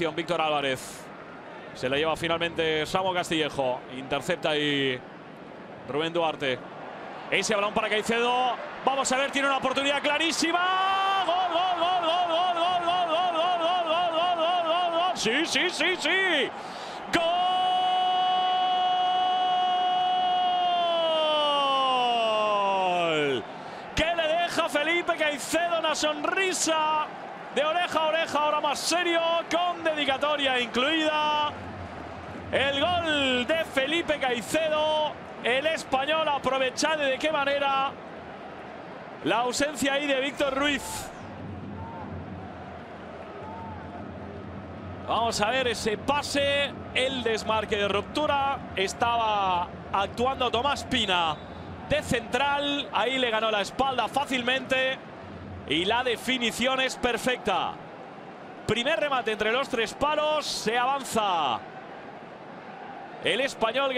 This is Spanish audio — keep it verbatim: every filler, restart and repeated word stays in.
acción Víctor Álvarez. Se la lleva finalmente Samu Castillejo. Intercepta ahí Rubén Duarte. Ese balón para Caicedo. Vamos a ver, tiene una oportunidad clarísima. ¡Gol, gol, gol, gol, gol, gol, gol, gol, gol, gol, gol, gol, gol, gol, gol! ¡Sí, sí, sí, sí! ¡Gol! ¿Qué le deja Felipe Caicedo? Una sonrisa de oreja a oreja, ahora más serio, con dedicatoria incluida. El gol de Felipe Caicedo. El español aprovechado de qué manera la ausencia ahí de Víctor Ruiz. Vamos a ver ese pase, el desmarque de ruptura. Estaba actuando Tomás Pina de central. Ahí le ganó la espalda fácilmente y la definición es perfecta. Primer remate entre los tres palos. Se avanza el español.